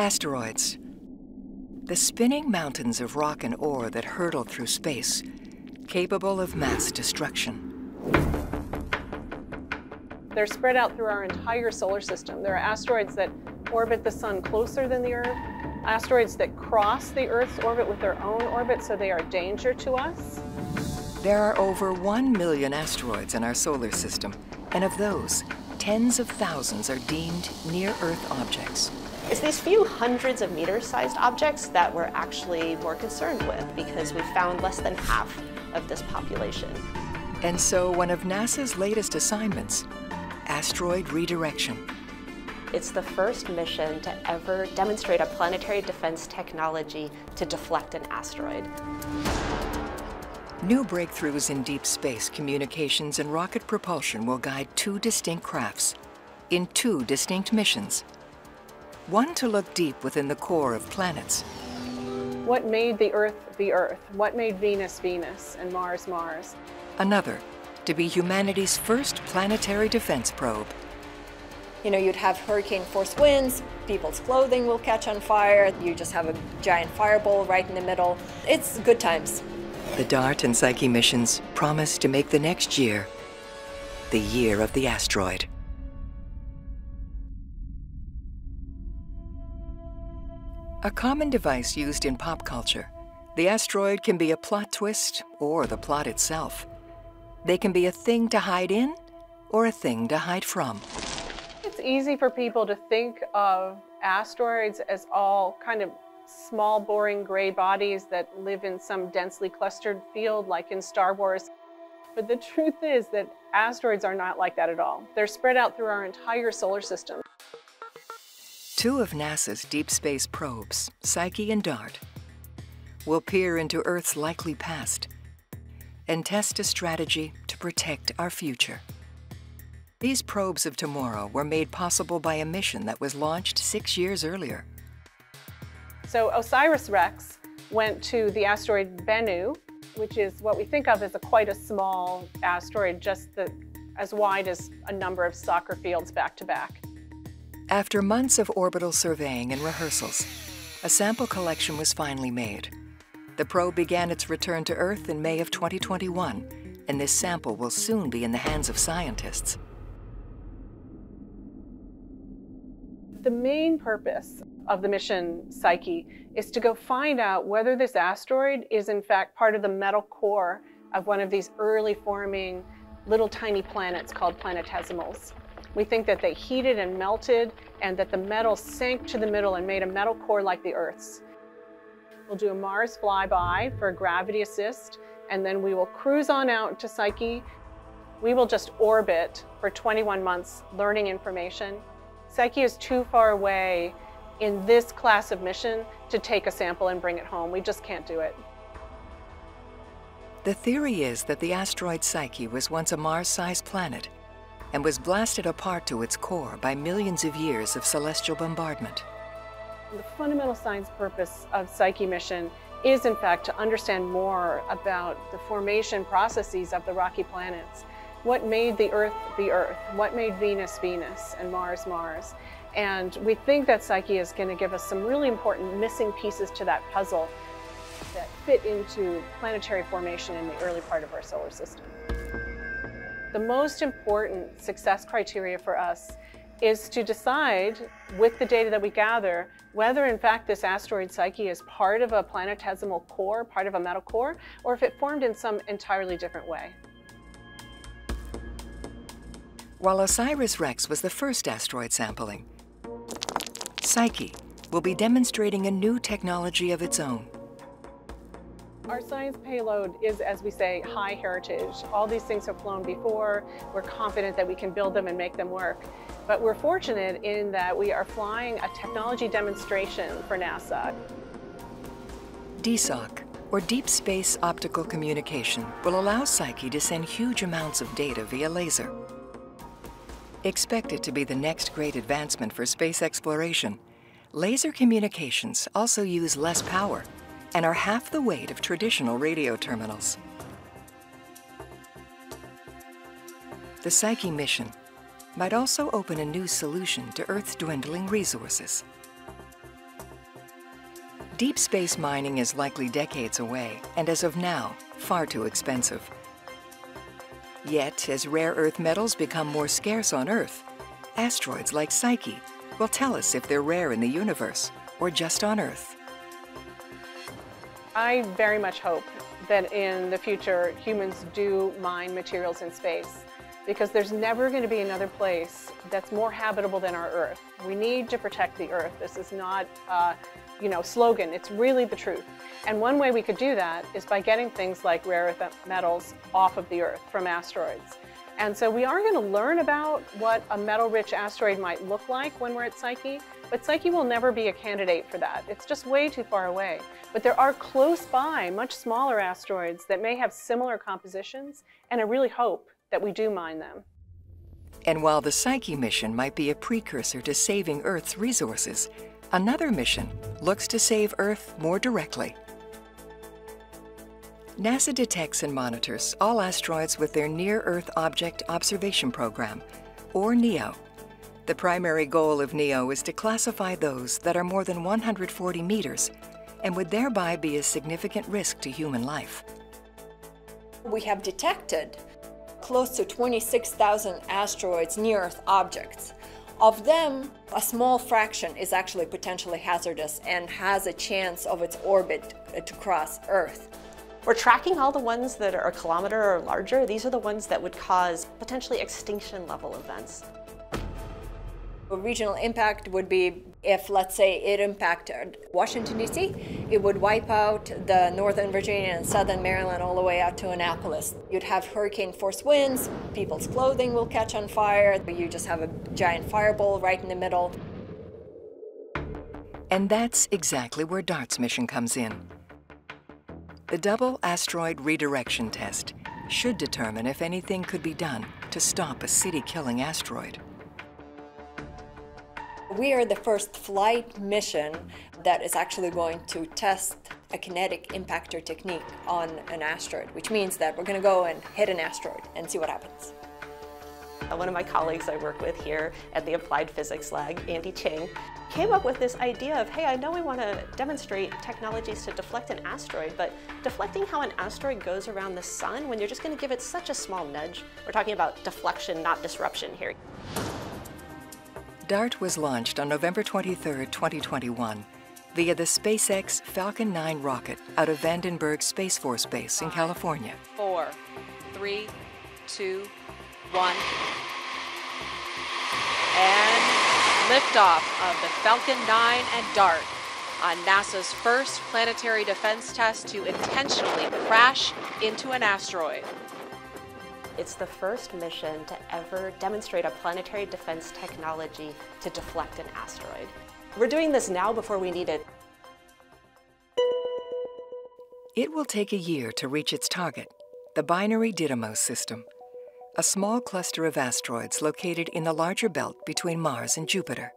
Asteroids. The spinning mountains of rock and ore that hurtle through space, capable of mass destruction. They're spread out through our entire solar system. There are asteroids that orbit the sun closer than the Earth, asteroids that cross the Earth's orbit with their own orbit, so they are a danger to us. There are over 1 million asteroids in our solar system, and of those, tens of thousands are deemed near-Earth objects. It's these few hundreds of meter-sized objects that we're actually more concerned with, because we found less than half of this population. And so one of NASA's latest assignments, asteroid redirection. It's the first mission to ever demonstrate a planetary defense technology to deflect an asteroid. New breakthroughs in deep space communications and rocket propulsion will guide two distinct crafts in two distinct missions. One to look deep within the core of planets. What made the Earth the Earth? What made Venus Venus and Mars Mars? Another to be humanity's first planetary defense probe. You know, you'd have hurricane-force winds, people's clothing will catch on fire, you just have a giant fireball right in the middle. It's good times. The DART and Psyche missions promise to make the next year the year of the asteroid. A common device used in pop culture, the asteroid can be a plot twist or the plot itself. They can be a thing to hide in or a thing to hide from. It's easy for people to think of asteroids as all kind of small, boring gray bodies that live in some densely clustered field like in Star Wars. But the truth is that asteroids are not like that at all. They're spread out through our entire solar system. Two of NASA's deep space probes, Psyche and DART, will peer into Earth's likely past and test a strategy to protect our future. These probes of tomorrow were made possible by a mission that was launched 6 years earlier. So OSIRIS-REx went to the asteroid Bennu, which is what we think of as quite a small asteroid, just as wide as a number of soccer fields back to back. After months of orbital surveying and rehearsals, a sample collection was finally made. The probe began its return to Earth in May of 2021, and this sample will soon be in the hands of scientists. The main purpose of the mission Psyche is to go find out whether this asteroid is in fact part of the metal core of one of these early forming little tiny planets called planetesimals. We think that they heated and melted and that the metal sank to the middle and made a metal core like the Earth's. We'll do a Mars flyby for gravity assist, and then we will cruise on out to Psyche. We will just orbit for 21 months learning information. Psyche is too far away in this class of mission to take a sample and bring it home. We just can't do it. The theory is that the asteroid Psyche was once a Mars-sized planet and was blasted apart to its core by millions of years of celestial bombardment. The fundamental science purpose of Psyche mission is, in fact, to understand more about the formation processes of the rocky planets. What made the Earth the Earth? What made Venus Venus and Mars Mars? And we think that Psyche is going to give us some really important missing pieces to that puzzle that fit into planetary formation in the early part of our solar system. The most important success criteria for us is to decide, with the data that we gather, whether in fact this asteroid Psyche is part of a planetesimal core, part of a metal core, or if it formed in some entirely different way. While OSIRIS-REx was the first asteroid sampling, Psyche will be demonstrating a new technology of its own. Our science payload is, as we say, high heritage. All these things have flown before. We're confident that we can build them and make them work. But we're fortunate in that we are flying a technology demonstration for NASA. DSOC, or Deep Space Optical Communication, will allow Psyche to send huge amounts of data via laser. Expected to be the next great advancement for space exploration, laser communications also use less power and are half the weight of traditional radio terminals. The Psyche mission might also open a new solution to Earth's dwindling resources. Deep space mining is likely decades away, and as of now, far too expensive. Yet, as rare earth metals become more scarce on Earth, asteroids like Psyche will tell us if they're rare in the universe or just on Earth. I very much hope that in the future, humans do mine materials in space, because there's never going to be another place that's more habitable than our Earth. We need to protect the Earth. This is not slogan. It's really the truth. And one way we could do that is by getting things like rare earth metals off of the Earth from asteroids. And so we are going to learn about what a metal-rich asteroid might look like when we're at Psyche, but Psyche will never be a candidate for that. It's just way too far away. But there are close by much smaller asteroids that may have similar compositions, and I really hope that we do mine them. And while the Psyche mission might be a precursor to saving Earth's resources, another mission looks to save Earth more directly. NASA detects and monitors all asteroids with their Near-Earth Object Observation Program, or NEO. The primary goal of NEO is to classify those that are more than 140 meters and would thereby be a significant risk to human life. We have detected close to 26,000 asteroids, near-Earth objects. Of them, a small fraction is actually potentially hazardous and has a chance of its orbit to cross Earth. We're tracking all the ones that are a kilometer or larger. These are the ones that would cause potentially extinction-level events. A regional impact would be if, let's say, it impacted Washington, D.C., it would wipe out the northern Virginia and southern Maryland all the way out to Annapolis. You'd have hurricane-force winds, people's clothing will catch on fire, you just have a giant fireball right in the middle. And that's exactly where DART's mission comes in. The double asteroid redirection test should determine if anything could be done to stop a city-killing asteroid. We are the first flight mission that is actually going to test a kinetic impactor technique on an asteroid, which means that we're going to go and hit an asteroid and see what happens. One of my colleagues I work with here at the Applied Physics Lab, Andy Ching, came up with this idea of, hey, I know we want to demonstrate technologies to deflect an asteroid, but deflecting how an asteroid goes around the sun when you're just going to give it such a small nudge. We're talking about deflection, not disruption here. DART was launched on November 23, 2021, via the SpaceX Falcon 9 rocket out of Vandenberg Space Force Base in California. 5, 4, 3, 2, 1. And liftoff of the Falcon 9 and DART on NASA's first planetary defense test to intentionally crash into an asteroid. It's the first mission to ever demonstrate a planetary defense technology to deflect an asteroid. We're doing this now before we need it. It will take a year to reach its target, the binary Didymos system, a small cluster of asteroids located in the larger belt between Mars and Jupiter.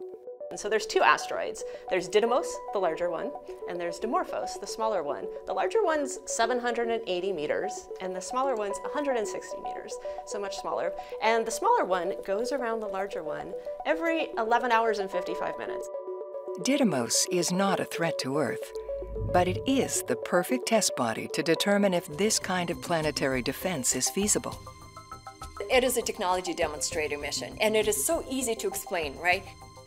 And so there's two asteroids. There's Didymos, the larger one, and there's Dimorphos, the smaller one. The larger one's 780 meters, and the smaller one's 160 meters, so much smaller. And the smaller one goes around the larger one every 11 hours and 55 minutes. Didymos is not a threat to Earth, but it is the perfect test body to determine if this kind of planetary defense is feasible. It is a technology demonstrator mission, and it is so easy to explain, right?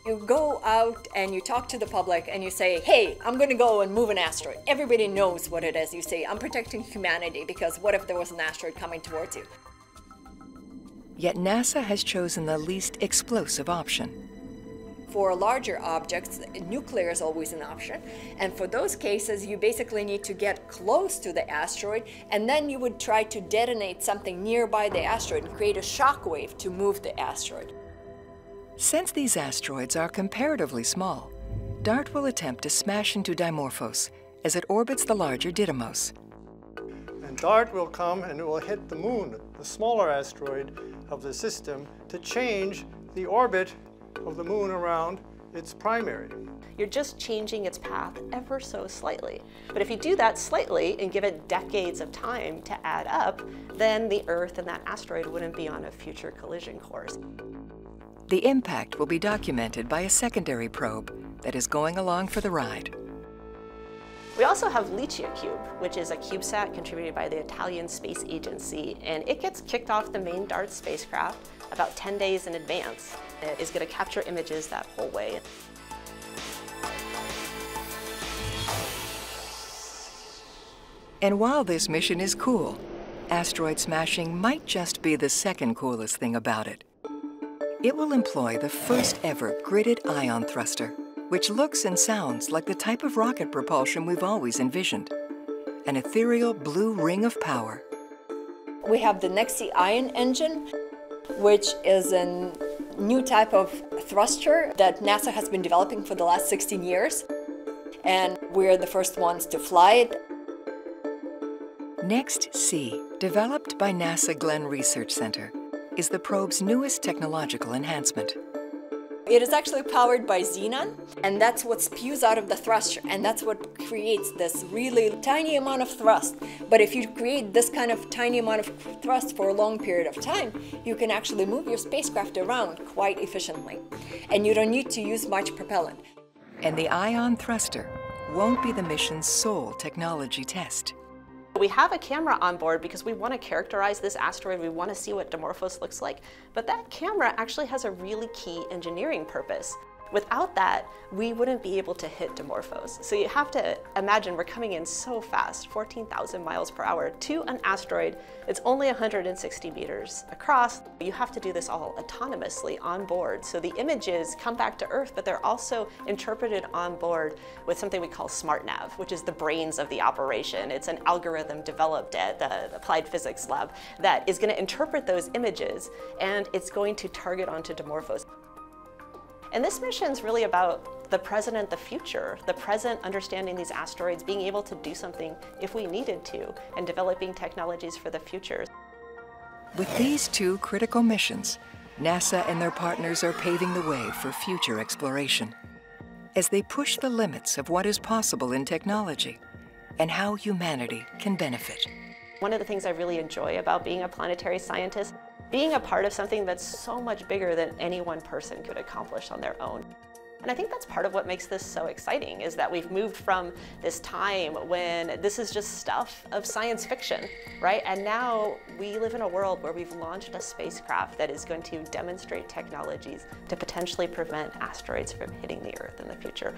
You go out and you talk to the public and you say, hey, I'm going to go and move an asteroid. Everybody knows what it is. You say, I'm protecting humanity because what if there was an asteroid coming towards you? Yet NASA has chosen the least explosive option. For larger objects, nuclear is always an option. And for those cases, you basically need to get close to the asteroid, and then you would try to detonate something nearby the asteroid and create a shock wave to move the asteroid. Since these asteroids are comparatively small, DART will attempt to smash into Dimorphos as it orbits the larger Didymos. And DART will come and it will hit the Moon, the smaller asteroid of the system, to change the orbit of the Moon around its primary. You're just changing its path ever so slightly. But if you do that slightly and give it decades of time to add up, then the Earth and that asteroid wouldn't be on a future collision course. The impact will be documented by a secondary probe that is going along for the ride. We also have Lichia Cube, which is a CubeSat contributed by the Italian Space Agency, and it gets kicked off the main DART spacecraft about 10 days in advance. It is going to capture images that whole way. And while this mission is cool, asteroid smashing might just be the second coolest thing about it. It will employ the first ever gridded ion thruster, which looks and sounds like the type of rocket propulsion we've always envisioned, an ethereal blue ring of power. We have the NEXT-C ion engine, which is a new type of thruster that NASA has been developing for the last 16 years, and we're the first ones to fly it. NEXT-C, developed by NASA Glenn Research Center, is the probe's newest technological enhancement. It is actually powered by xenon, and that's what spews out of the thruster, and that's what creates this really tiny amount of thrust. But if you create this kind of tiny amount of thrust for a long period of time, you can actually move your spacecraft around quite efficiently, and you don't need to use much propellant. And the ion thruster won't be the mission's sole technology test. We have a camera on board because we want to characterize this asteroid. We want to see what Dimorphos looks like. But that camera actually has a really key engineering purpose. Without that, we wouldn't be able to hit Dimorphos. So you have to imagine we're coming in so fast, 14,000 miles per hour, to an asteroid. It's only 160 meters across. You have to do this all autonomously on board. So the images come back to Earth, but they're also interpreted on board with something we call SmartNav, which is the brains of the operation. It's an algorithm developed at the Applied Physics Lab that is going to interpret those images, and it's going to target onto Dimorphos. And this mission's really about the present and the future, the present understanding these asteroids, being able to do something if we needed to, and developing technologies for the future. With these two critical missions, NASA and their partners are paving the way for future exploration as they push the limits of what is possible in technology and how humanity can benefit. One of the things I really enjoy about being a planetary scientist, being a part of something that's so much bigger than any one person could accomplish on their own. And I think that's part of what makes this so exciting, is that we've moved from this time when this is just stuff of science fiction, right? And now we live in a world where we've launched a spacecraft that is going to demonstrate technologies to potentially prevent asteroids from hitting the Earth in the future.